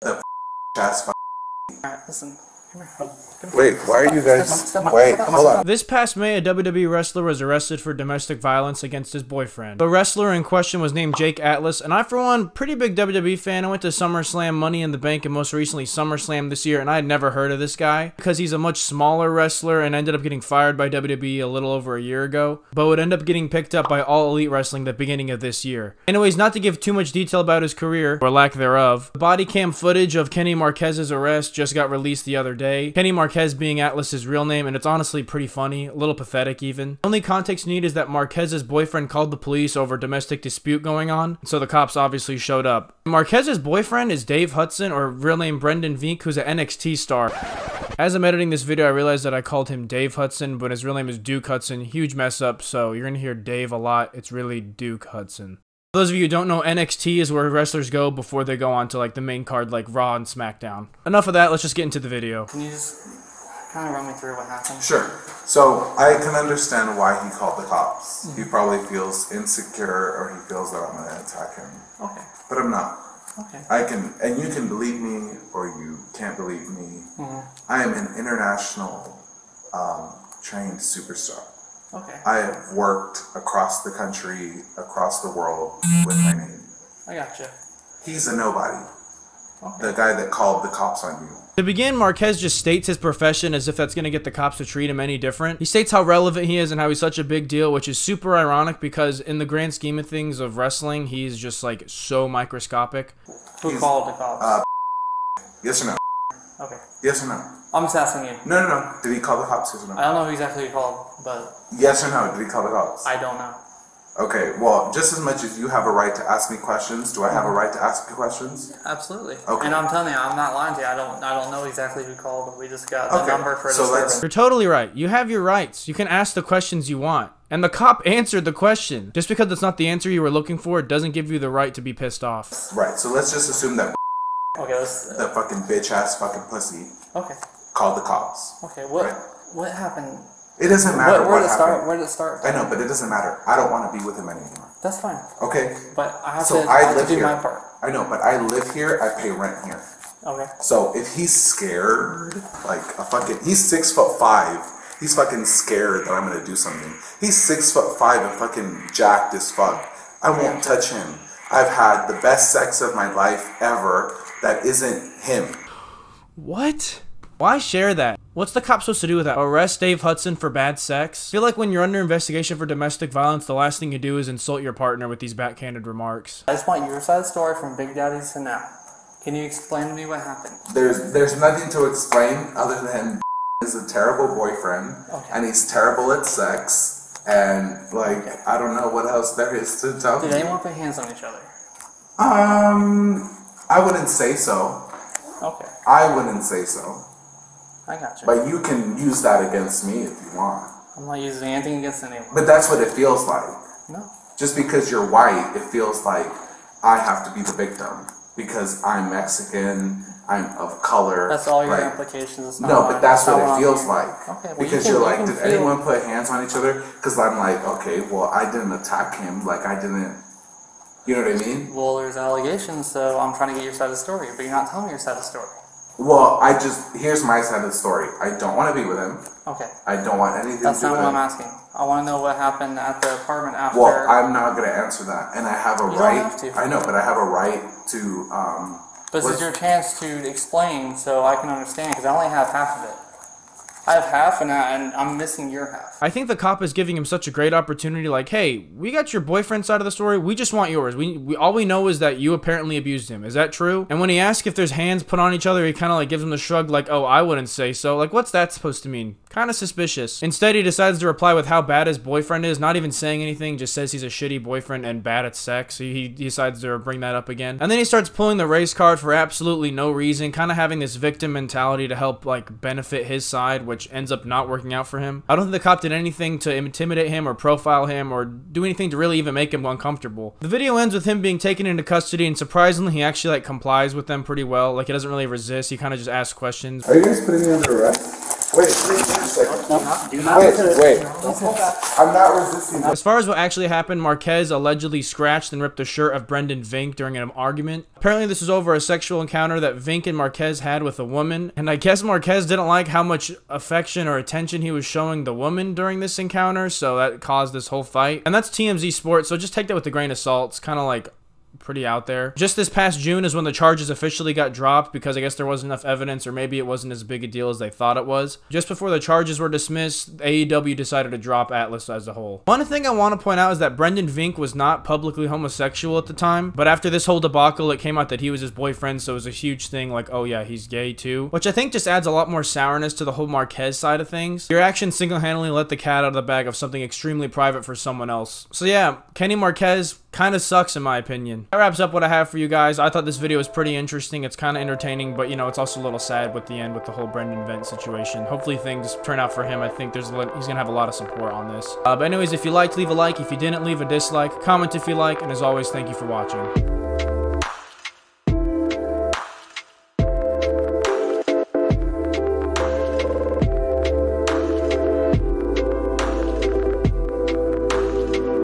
The shots. Alright, listen. Wait, why are you guys... Wait, hold on. This past May, a WWE wrestler was arrested for domestic violence against his boyfriend. The wrestler in question was named Jake Atlas, and I, for one, pretty big WWE fan. I went to SummerSlam, Money in the Bank, and most recently SummerSlam this year, and I had never heard of this guy because he's a much smaller wrestler and ended up getting fired by WWE a little over a year ago, but would end up getting picked up by All Elite Wrestling the beginning of this year. Anyways, not to give too much detail about his career, or lack thereof, the body cam footage of Kenny Marquez's arrest just got released the other day. Kenny Marquez being Atlas's real name, and it's honestly pretty funny, a little pathetic even. Only context needed is that Marquez's boyfriend called the police over a domestic dispute going on, so the cops obviously showed up. Marquez's boyfriend is Dave Hudson, or real name Brendan Vink, who's an NXT star. As I'm editing this video, I realized that I called him Dave Hudson, but his real name is Duke Hudson. Huge mess up, so you're gonna hear Dave a lot. It's really Duke Hudson. For those of you who don't know, NXT is where wrestlers go before they go on to like the main card like Raw and SmackDown. Enough of that, let's just get into the video. Can you just kind of run me through what happened? Sure. So I can understand why he called the cops. Mm-hmm. He probably feels insecure or he feels that I'm going to attack him. Okay. But I'm not. Okay. I can, and you can believe me or you can't believe me. Mm-hmm. I am an international trained superstar. Okay. I have worked across the country, across the world with my name. I gotcha. He's a nobody. Okay. The guy that called the cops on you. To begin, Marquez just states his profession as if that's going to get the cops to treat him any different. He states how relevant he is and how he's such a big deal, which is super ironic because in the grand scheme of things of wrestling, he's just like so microscopic. Who called the cops? Yes or no? Okay. Yes or no? I'm just asking you. No, no, no. Did he call the cops? Yes or no? I don't know who exactly he called, but... Yes or no? Did he call the cops? I don't know. Okay, well, just as much as you have a right to ask me questions, do I have a right to ask you questions? Absolutely. Okay. And I'm telling you, I'm not lying to you. I don't know exactly who called, but we just got the number for the... You're totally right. You have your rights. You can ask the questions you want. And the cop answered the question. Just because it's not the answer you were looking for, it doesn't give you the right to be pissed off. Right, so let's just assume that... Okay, let's... That fucking bitch-ass fucking pussy... Okay. Called the cops. Okay, what happened? It doesn't matter where did it start? I know, but it doesn't matter. I don't want to be with him anymore. That's fine. Okay. But I have to do my part. I know, but I live here. I pay rent here. Okay. So if he's scared, like a fucking... He's 6'5". He's fucking scared that I'm going to do something. He's 6'5" and fucking jacked as fuck. I won't touch him. I've had the best sex of my life ever that isn't him. What? Why share that? What's the cop supposed to do with that? Arrest Dave Hudson for bad sex? I feel like when you're under investigation for domestic violence, the last thing you do is insult your partner with these backhanded remarks. I just want your side of the story from Big Daddy's to now. Can you explain to me what happened? There's nothing to explain other than is a terrible boyfriend, and he's terrible at sex, and like, I don't know what else there is to tell me. Did anyone put hands on each other? I wouldn't say so. Okay. I wouldn't say so. I got you. But you can use that against me if you want. I'm not using anything against anyone. But that's what it feels like. No. Just because you're white, it feels like I have to be the victim. Because I'm Mexican, I'm of color. That's all your implications. No, but that's what it feels like. Okay. Well, because you're like, did anyone put hands on each other? Because I'm like, okay, well, I didn't attack him. Like, I didn't... You know what I mean? Well, there's allegations, so I'm trying to get your side of the story. But you're not telling me your side of the story. Well, I just... Here's my side of the story. I don't want to be with him. Okay. I don't want anything to do with him. That's not what I'm asking. I want to know what happened at the apartment after... Well, I'm not going to answer that. And I have a right... You don't have to. I know, but I have a right to... This is your chance to explain so I can understand, because I only have half of it. I have half, and I'm missing your half. I think the cop is giving him such a great opportunity, like, hey, we got your boyfriend's side of the story. We just want yours. We all we know is that you apparently abused him. Is that true? And when he asks if there's hands put on each other, he kind of like gives him the shrug, like, oh, I wouldn't say so. Like, what's that supposed to mean? Kind of suspicious. Instead, he decides to reply with how bad his boyfriend is, not even saying anything, just says he's a shitty boyfriend and bad at sex. He decides to bring that up again. And then he starts pulling the race card for absolutely no reason, kind of having this victim mentality to help, like, benefit his side, which ends up not working out for him. I don't think the cop did anything to intimidate him or profile him or do anything to really even make him uncomfortable. The video ends with him being taken into custody, and surprisingly, he actually like complies with them pretty well. Like, he doesn't really resist. He kind of just asks questions. Are you guys putting me under arrest? Wait, I'm not resisting. As far as what actually happened, Marquez allegedly scratched and ripped the shirt of Brendan Vink during an argument. Apparently this was over a sexual encounter that Vink and Marquez had with a woman, and I guess Marquez didn't like how much affection or attention he was showing the woman during this encounter, so that caused this whole fight. And that's TMZ Sports, so just take that with a grain of salt. It's kind of like pretty out there. Just this past June is when the charges officially got dropped because I guess there wasn't enough evidence, or maybe it wasn't as big a deal as they thought it was. Just before the charges were dismissed, AEW decided to drop Atlas as a whole. One thing I want to point out is that Brendan Vink was not publicly homosexual at the time, but after this whole debacle, it came out that he was his boyfriend, so it was a huge thing like, oh yeah, he's gay too, which I think just adds a lot more sourness to the whole Marquez side of things. Your actions single-handedly let the cat out of the bag of something extremely private for someone else. So yeah, Kenny Marquez kind of sucks in my opinion. That wraps up what I have for you guys. I thought this video was pretty interesting. It's kind of entertaining, but you know, it's also a little sad with the end with the whole Brendan Vink situation. Hopefully things turn out for him. I think there's he's gonna have a lot of support on this. But anyways, if you liked, leave a like. If you didn't, leave a dislike. Comment if you like, and as always, thank you for watching.